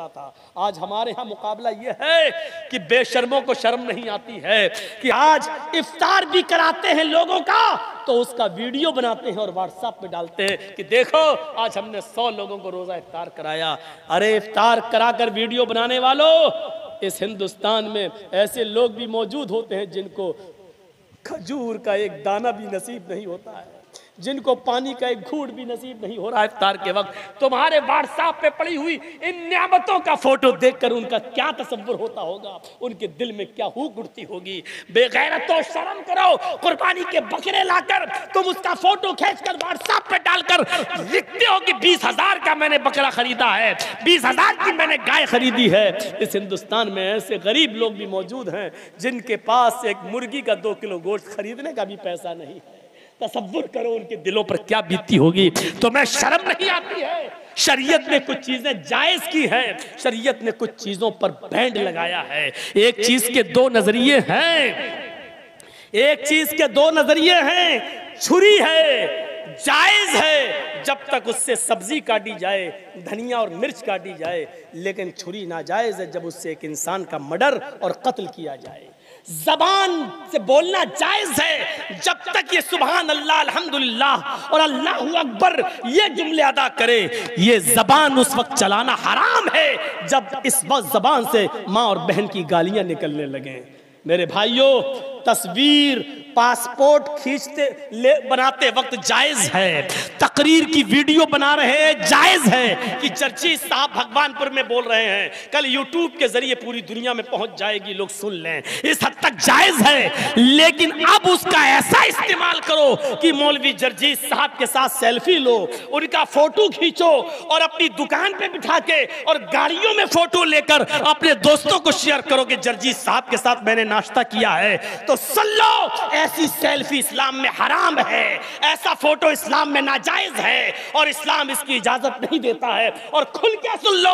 सकता था। आज हमारे यहाँ मुकाबला ये है कि बेशर्मों को शर्म नहीं आती है कि आज इफ्तार भी कराते हैं लोगों का तो उसका वीडियो बनाते हैं और व्हाट्सएप पे डालते हैं कि देखो आज हमने 100 लोगों को रोजा इफ्तार कराया। अरे इफ्तार कराकर वीडियो बनाने वालों, इस हिंदुस्तान में ऐसे लोग भी मौजूद होते हैं जिनको खजूर का एक दाना भी नसीब नहीं होता है, जिनको पानी का एक घूंट भी नसीब नहीं हो रहा है इफ्तार के वक्त। तुम्हारे व्हाट्सएप पे पड़ी हुई इन नियामतों का फोटो देखकर उनका क्या तसव्वुर होता होगा, उनके दिल में क्या हुक उठती होगी। बेगैरतों शर्म करो, कुर्बानी के बकरे लाकर तुम उसका फोटो खींचकर व्हाट्सएप पे डालकर लिखते हो कि 20,000 का मैंने बकरा खरीदा है, 20,000 की मैंने गाय खरीदी है। इस हिंदुस्तान में ऐसे गरीब लोग भी मौजूद हैं जिनके पास एक मुर्गी का 2 किलो गोश्त खरीदने का भी पैसा नहीं है। तसव्वुर करो उनके दिलों पर क्या बीतती होगी। तो मैं शर्म नहीं आती है। शरीयत ने कुछ चीजें जायज की हैं, शरीयत ने कुछ चीजों पर बैंड लगाया है। एक चीज के दो नजरिए हैं, एक चीज के दो नजरिए हैं। छुरी है, जायज है जब तक उससे सब्जी काटी जाए, धनिया और मिर्च काटी जाए, लेकिन छुरी नाजायज है जब उससे एक इंसान का मर्डर और कत्ल किया जाए। जबान से बोलना जायज है जब तक ये सुबहान अल्लाह, अल्हम्दुलिल्लाह और अल्लाहु अकबर ये जुमले अदा करे। ये जबान उस वक्त चलाना हराम है जब इस वक्त जबान से माँ और बहन की गालियां निकलने लगें। मेरे भाइयों, तस्वीर पासपोर्ट खींचते बनाते वक्त जायज है, तकरीर की वीडियो बना रहे हैं जायज है कि जर्जीस साहब भगवानपुर में बोल रहे हैं, कल यूट्यूब के जरिए पूरी दुनिया में पहुंच जाएगी, लोग सुन लें, इस हद तक जायज है। लेकिन अब उसका ऐसा इस्तेमाल करो कि मौलवी जर्जीस साहब के साथ सेल्फी लो, उनका फोटो खींचो और अपनी दुकान पे बिठा के और गाड़ियों में फोटो लेकर अपने दोस्तों को शेयर करो कि जर्जीस साहब के साथ मैंने नाश्ता किया है। तो सुन लो, ऐसी सेल्फी इस्लाम में हराम है, ऐसा फोटो इस्लाम में नाजायज है और इस्लाम इसकी इजाजत नहीं देता है। और खुल के सुन लो,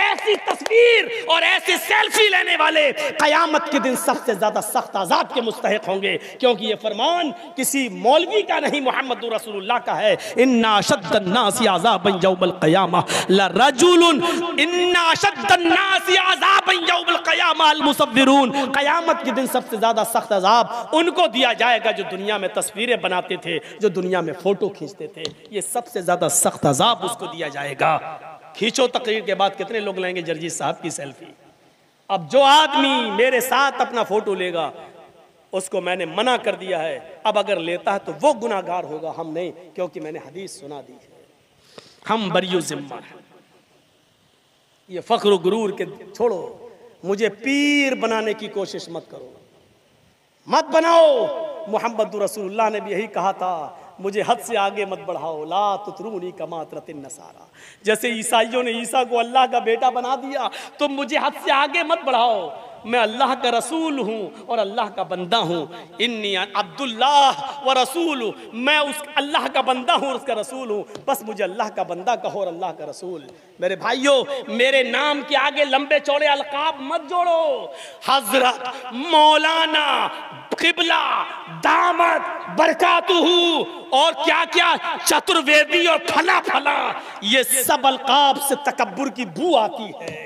ऐसी तस्वीर और ऐसी सेल्फी लेने वाले कयामत के दिन सबसे ज्यादा सख्त आजाद के मुस्तहिक होंगे, क्योंकि ये फरमान किसी मौलवी का नहीं, मोहम्मद रसूलुल्लाह का है। इन्ना अशद्दन नासी अज़ाबन यौमल क़यामह लरजुलुन, इन्ना अशद्दन नासी अज़ाबन यौमल क़यामह अल मुसव्विरून। कयामत के दिन सबसे ज्यादा सख्त अज़ाब उनको दिया जाएगा जो दुनिया में तस्वीरें बनाते थे, जो दुनिया में फोटो खींचते थे। ये सबसे ज्यादा सख्त अज़ाब उसको दिया जाएगा। खींचो, तकरीर के बाद कितने लोग लेंगे जर्जीस साहब की सेल्फी। अब जो आदमी मेरे साथ अपना फोटो लेगा उसको मैंने मना कर दिया है, अब अगर लेता है तो वो गुनाहगार होगा, हम नहीं, क्योंकि मैंने हदीस सुना दी है, हम बरियो जिम्मा है। ये फख्र गुरूर के छोड़ो, मुझे पीर बनाने की कोशिश मत करो, मत बनाओ। मोहम्मद रसूलुल्लाह ने भी यही कहा था, मुझे हद से आगे मत बढ़ाओ, ला तुतरूनी कमा अतरतिन नसारा। जैसे ईसाइयों ने ईसा को अल्लाह का बेटा बना दिया, तुम मुझे हद से आगे मत बढ़ाओ, मैं अल्लाह का रसूल हूँ और अल्लाह का बंदा हूँ। इन्नी अब्दुल्लाह व रसूल, मैं उस अल्लाह का बंदा हूँ, उसका रसूल हूँ। बस मुझे अल्लाह का बंदा कहो और अल्लाह का रसूल। मेरे भाइयों, मेरे नाम के आगे लंबे चौड़े अलकाब मत जोड़ो। हजरत, मौलाना, किबला, दामत, बरकातुहू और क्या क्या चतुर्वेदी और फला फला, ये सब अलकाब से तकब्बुर की बू आती है।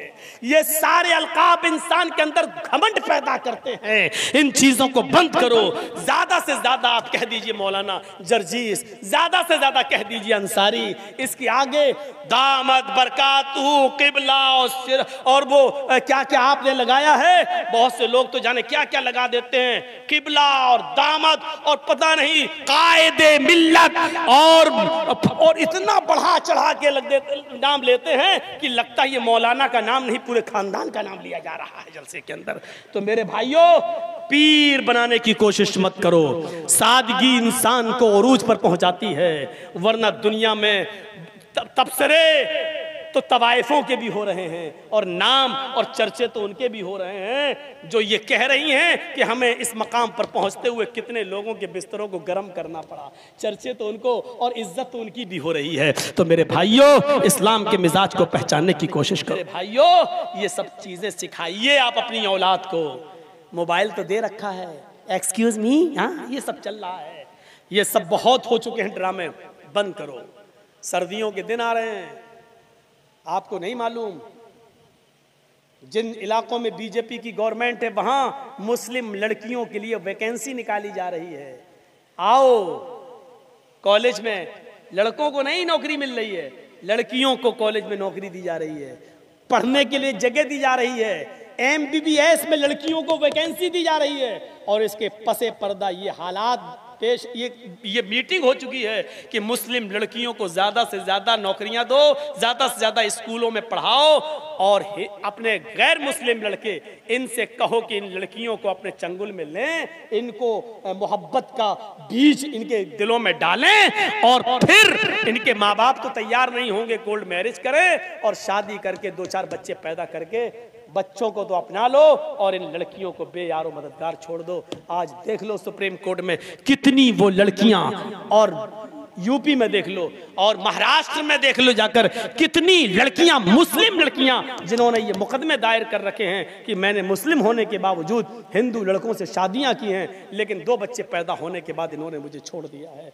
ये सारे अलकाब इंसान के अंदर घमंड पैदा करते हैं। इन चीजों को बंद करो। ज्यादा से ज्यादा आप कह दीजिए मौलाना जर्जीस, ज्यादा से ज्यादा कह दीजिए अंसारी, इसके आगे दामत, बरकातहू, किबला और वो क्या क्या आपने लगाया है। बहुत से लोग तो जाने क्या क्या लगा देते हैं, किबला और दामत और पता नहीं कायदे मिल्लत और इतना बढ़ा चढ़ा के नाम लेते हैं कि लगता है ये मौलाना का नाम नहीं पूरे खानदान का नाम लिया जा रहा है जलसे के अंदर। तो मेरे भाइयों, पीर बनाने की कोशिश मत करो। सादगी इंसान को उरूज पर पहुंचाती है, वरना दुनिया में तबसरे तो तवाइफों के भी हो रहे हैं और नाम और चर्चे तो उनके भी हो रहे हैं जो ये कह रही हैं कि हमें इस मकाम पर पहुंचते हुए कितने लोगों के बिस्तरों को गर्म करना पड़ा। चर्चे तो उनको और इज्जत तो उनकी भी हो रही है। तो मेरे भाइयों, इस्लाम के मिजाज को पहचानने की कोशिश करो। मेरे भाइयों, ये सब चीज़ें सिखाइए आप अपनी औलाद को। मोबाइल तो दे रखा है, एक्सक्यूज मी, हाँ ये सब चल रहा है, ये सब बहुत हो चुके हैं ड्रामे, बंद करो। सर्दियों के दिन आ रहे हैं, आपको नहीं मालूम जिन इलाकों में बीजेपी की गवर्नमेंट है वहाँ मुस्लिम लड़कियों के लिए वैकेंसी निकाली जा रही है। आओ, कॉलेज में लड़कों को नहीं नौकरी मिल रही है, लड़कियों को कॉलेज में नौकरी दी जा रही है, पढ़ने के लिए जगह दी जा रही है, MBBS में लड़कियों को वैकेंसी दी जा रही है। और इसके पसे पर्दा ये हालात पेश, ये मीटिंग हो चुकी है कि मुस्लिम लड़कियों को ज़्यादा से ज़्यादा नौकरियां दो, ज़्यादा से ज़्यादा स्कूलों में पढ़ाओ और अपने गैर मुस्लिम लड़के, इनसे कहो कि इन लड़कियों को अपने चंगुल में लें, इनको मोहब्बत का बीज इनके दिलों में डालें और फिर इनके माँ बाप तो तैयार नहीं होंगे, कोल्ड मैरिज करें और शादी करके दो चार बच्चे पैदा करके बच्चों को तो अपना लो और इन लड़कियों को बेयारो मददगार छोड़ दो। आज देख लो सुप्रीम कोर्ट में कितनी वो लड़कियां, और यूपी में देख लो और महाराष्ट्र में देख लो जाकर कितनी लड़कियां, मुस्लिम लड़कियां जिन्होंने ये मुकदमे दायर कर रखे हैं कि मैंने मुस्लिम होने के बावजूद हिंदू लड़कों से शादियां की हैं, लेकिन 2 बच्चे पैदा होने के बाद इन्होंने मुझे छोड़ दिया है।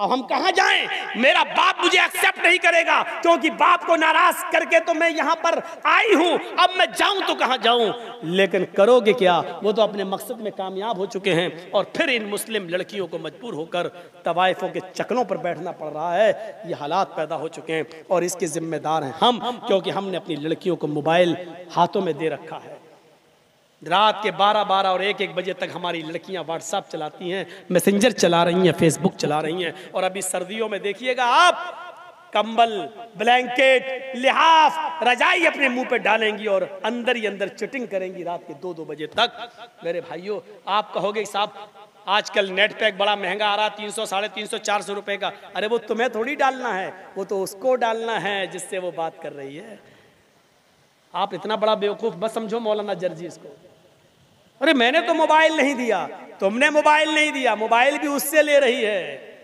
अब हम कहाँ जाएं? मेरा बाप मुझे एक्सेप्ट नहीं करेगा क्योंकि बाप को नाराज करके तो मैं यहाँ पर आई हूँ, अब मैं जाऊँ तो कहाँ जाऊँ? लेकिन करोगे क्या? वो तो अपने मकसद में कामयाब हो चुके हैं और फिर इन मुस्लिम लड़कियों को मजबूर होकर तवाइफों के चक्करों पर बैठना पड़ रहा है। ये हालात पैदा हो चुके हैं और इसके जिम्मेदार हैं हम, क्योंकि हमने अपनी लड़कियों को मोबाइल हाथों में दे रखा है। रात के 12-12 और 1-1 बजे तक हमारी लड़कियां व्हाट्सएप चलाती हैं, मैसेंजर चला रही हैं, फेसबुक चला रही हैं। और अभी सर्दियों में देखिएगा आप, कंबल, ब्लैंकेट, लिहाफ, रजाई अपने मुंह पे डालेंगी और अंदर ही अंदर चिटिंग करेंगी रात के 2-2 बजे तक। मेरे भाइयों, आप कहोगे साहब आजकल नेट पैक बड़ा महंगा आ रहा, 300, 350, 400 रुपए का। अरे वो तुम्हें थोड़ी डालना है, वो तो उसको डालना है जिससे वो बात कर रही है। आप इतना बड़ा बेवकूफ बस समझो मौलाना जर्जीस को। अरे मैंने तो मोबाइल नहीं दिया, तुमने मोबाइल नहीं दिया, मोबाइल भी उससे ले रही है,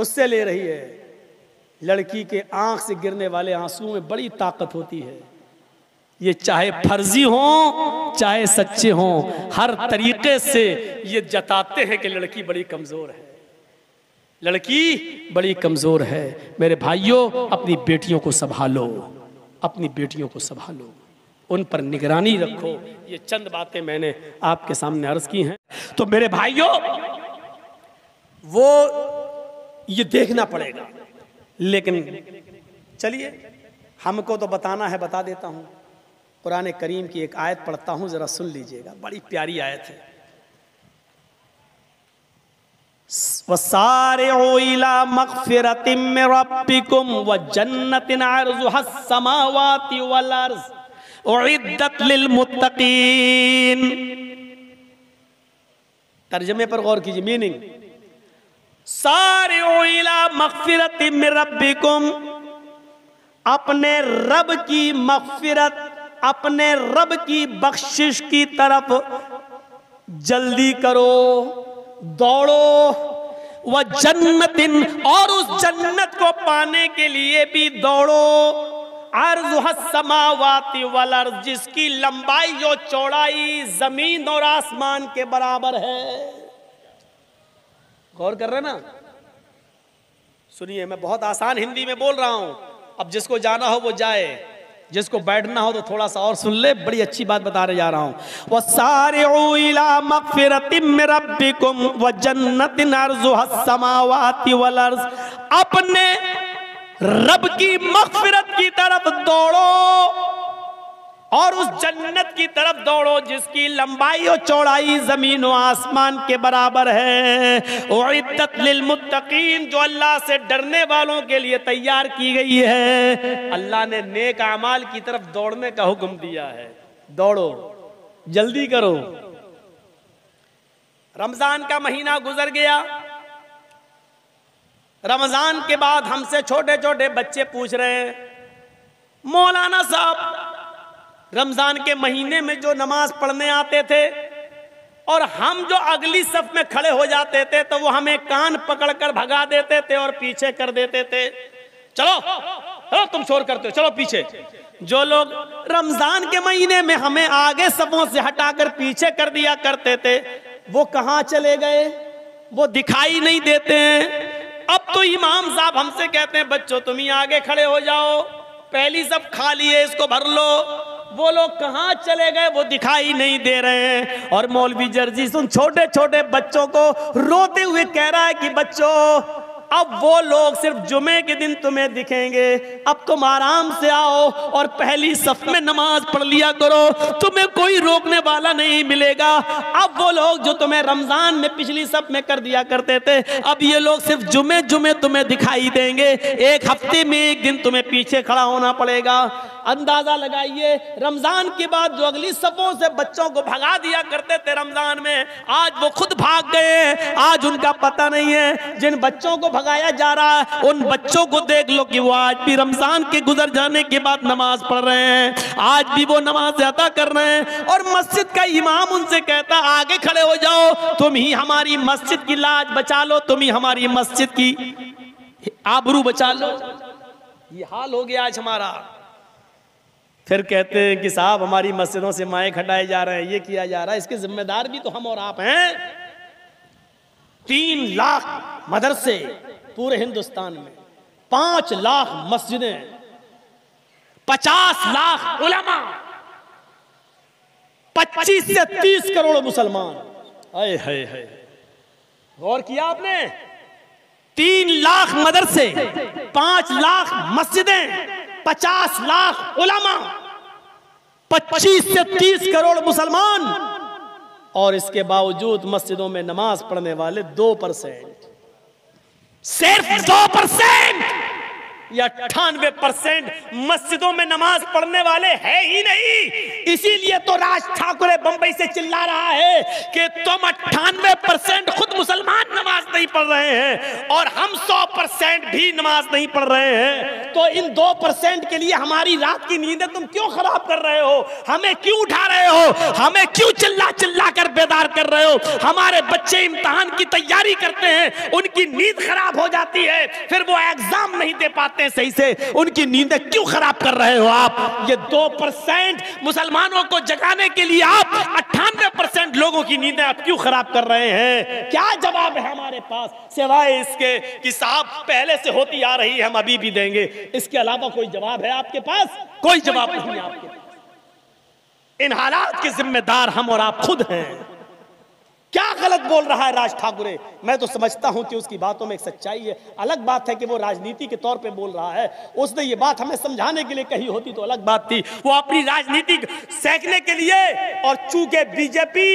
उससे ले रही है। लड़की के आंख से गिरने वाले आंसू में बड़ी ताकत होती है। ये चाहे फर्जी हों चाहे सच्चे हों, हर तरीके से ये जताते हैं कि लड़की बड़ी कमजोर है, लड़की बड़ी कमजोर है। मेरे भाइयों, अपनी बेटियों को संभालो, अपनी बेटियों को संभालो, उन पर निगरानी रखो। ये चंद बातें मैंने आपके सामने अर्ज की हैं। तो मेरे भाइयों, वो ये देखना पड़ेगा। लेकिन चलिए, हमको तो बताना है, बता देता हूँ। कुरान करीम की एक आयत पढ़ता हूँ, जरा सुन लीजिएगा, बड़ी प्यारी आयत है। وَسَارِعُوا إِلَى مَغْفِرَةٍ مِّن رَّبِّكُمْ وَجَنَّةٍ عَرْضُهَا السَّمَاوَاتُ وَالْأَرْضُ أُعِدَّتْ لِلْمُتَّقِينَ। तर्जमे पर गौर कीजिए, मीनिंग سَارِعُوا إِلَى مَغْفِرَةٍ مِّن رَّبِّكُمْ, अपने रब की मगफिरत, अपने रब की बख्शिश की तरफ जल्दी करो, दौड़ो। वह जन्नतिन, और उस जन्नत को पाने के लिए भी दौड़ो। अर्जुह समावाति वल अर्ज, जिसकी लंबाई और चौड़ाई जमीन और आसमान के बराबर है। गौर कर रहे ना? सुनिए, मैं बहुत आसान हिंदी में बोल रहा हूं, अब जिसको जाना हो वो जाए, जिसको बैठना हो तो थोड़ा सा और सुन ले, बड़ी अच्छी बात बताने जा रहा हूं। वसारिउ इला मगफिरतिम मिर रब्बिकुम व जन्नतिन अर्जुहस समावाति वल अर्ज, अपने रब की मगफिरत की तरफ दौड़ो और उस जन्नत की तरफ दौड़ो जिसकी लंबाई और चौड़ाई जमीन और आसमान के बराबर है। उइद्दत लिल मुत्तकीन, जो अल्लाह से डरने वालों के लिए तैयार की गई है। अल्लाह ने नेक अमाल की तरफ दौड़ने का हुक्म दिया है, दौड़ो, जल्दी करो। रमजान का महीना गुजर गया। रमजान के बाद हमसे छोटे छोटे बच्चे पूछ रहे हैं, मौलाना साहब रमज़ान के महीने में जो नमाज पढ़ने आते थे और हम जो अगली सफ में खड़े हो जाते थे तो वो हमें कान पकड़कर भगा देते थे और पीछे कर देते थे। चलो तुम शोर करते हो, चलो पीछे। जो लोग रमज़ान के महीने में हमें आगे सफों से हटाकर पीछे कर दिया करते थे वो कहाँ चले गए? वो दिखाई नहीं देते हैं। अब तो इमाम साहब हमसे कहते हैं बच्चों तुम ही आगे खड़े हो जाओ, पहली सफ खाली है इसको भर लो। वो लोग कहाँ चले गए वो दिखाई नहीं दे रहे हैं। और मौलवी जर्जीस उन छोटे छोटे बच्चों को रोते हुए कह रहा है कि बच्चों अब वो लोग सिर्फ जुमे के दिन तुम्हें दिखेंगे, अब तुम आराम से आओ और पहली सफ में नमाज पढ़ लिया करो, तुम्हें कोई रोकने वाला नहीं मिलेगा। अब वो लोग जो तुम्हें रमजान में पिछली सफ में कर दिया करते थे, अब ये लोग सिर्फ जुमे जुमे तुम्हें दिखाई देंगे, एक हफ्ते में एक दिन तुम्हें पीछे खड़ा होना पड़ेगा। अंदाजा लगाइए रमजान के बाद जो अगली सफों से बच्चों को भगा दिया करते थे रमजान में, आज वो खुद भाग गए हैं, आज उनका पता नहीं है। जिन बच्चों को भगाया जा रहा है उन बच्चों को देख लो कि वो आज भी रमजान के गुजर जाने के बाद नमाज पढ़ रहे हैं, आज भी वो नमाज अदा कर रहे हैं। और मस्जिद का इमाम उनसे कहता आगे खड़े हो जाओ, तुम ही हमारी मस्जिद की लाज बचा लो, तुम ही हमारी मस्जिद की आबरू बचा लो। ये हाल हो गया आज हमारा। फिर कहते हैं कि साहब हमारी मस्जिदों से माइक हटाए जा रहे हैं, ये किया जा रहा है, इसके जिम्मेदार भी तो हम और आप हैं। 3 लाख मदरसे पूरे हिंदुस्तान में, 5 लाख मस्जिदें, 50 लाख उलमा, 25 से 30 करोड़ मुसलमान। हाय हाय हाय, गौर किया आपने? 3 लाख मदरसे, 5 लाख मस्जिदें, 50 लाख उलमा, 25 से 30 करोड़ मुसलमान, और इसके बावजूद मस्जिदों में नमाज पढ़ने वाले 2%, सिर्फ 2% या 98% मस्जिदों में नमाज पढ़ने वाले है ही नहीं। इसीलिए तो राज ठाकरे बंबई से चिल्ला रहा है कि तुम 98% खुद मुसलमान नमाज नहीं पढ़ रहे हैं और हम 100% भी नमाज नहीं पढ़ रहे हैं, तो इन 2% के लिए हमारी रात की नींदें तुम क्यों खराब कर रहे हो, हमें क्यों उठा रहे हो, हमें क्यों चिल्ला चिल्ला कर बेदार कर रहे हो। हमारे बच्चे इम्तिहान की तैयारी करते हैं, उनकी नींद खराब हो जाती है, फिर वो एग्जाम नहीं दे पाते सही से, उनकी नींदें क्यों खराब कर रहे हो आप? ये 2% मुसलमानों को जगाने के लिए आप 98% लोगों की नींदें आप क्यों खराब कर रहे हैं? क्या जवाब है हमारे पास सिवाय इसके कि साहब पहले से होती आ रही है, हम अभी भी देंगे? इसके अलावा कोई जवाब है आपके पास? कोई जवाब नहीं है आपके पास। इन हालात के जिम्मेदार हम और आप खुद हैं। क्या गलत बोल रहा है राज ठाकरे? मैं तो समझता हूं कि उसकी बातों में एक सच्चाई है। अलग बात है कि वो राजनीति के तौर पे बोल रहा है, उसने ये बात हमें समझाने के लिए कही होती तो अलग बात थी, वो अपनी राजनीति सेकने के लिए। और चूंकि बीजेपी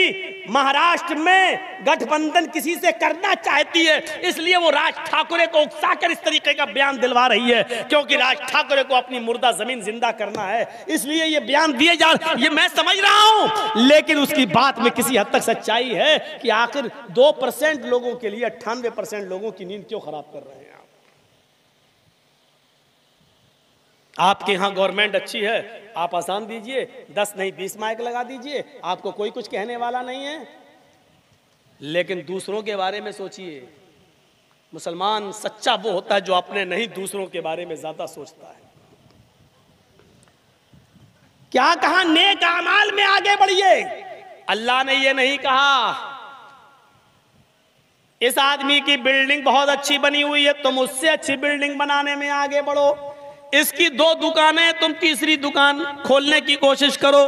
महाराष्ट्र में गठबंधन किसी से करना चाहती है, इसलिए वो राज ठाकरे को उकसाकर इस तरीके का बयान दिलवा रही है, क्योंकि राज ठाकरे को अपनी मुर्दा जमीन जिंदा करना है, इसलिए ये बयान दिए जा रहे। ये मैं समझ रहा हूं, लेकिन उसकी बात में किसी हद तक सच्चाई है कि आखिर 2% लोगों के लिए 98% लोगों की नींद क्यों खराब कर रहे हैं आप? आपके यहाँ गवर्नमेंट अच्छी है, आप आसान दीजिए, 10 नहीं 20 माइक लगा दीजिए, आपको कोई कुछ कहने वाला नहीं है। लेकिन दूसरों के बारे में सोचिए। मुसलमान सच्चा वो होता है जो अपने नहीं दूसरों के बारे में ज्यादा सोचता है। क्या कहा? नेक अमाल में आगे बढ़िए। अल्लाह ने ये नहीं कहा इस आदमी की बिल्डिंग बहुत अच्छी बनी हुई है, तुम उससे अच्छी बिल्डिंग बनाने में आगे बढ़ो, इसकी 2 दुकानें, तुम तीसरी दुकान खोलने की कोशिश करो।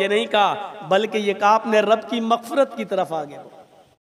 ये नहीं कहा, बल्कि ये कहा अपने रब की मगफिरत की तरफ आगे बढ़ो।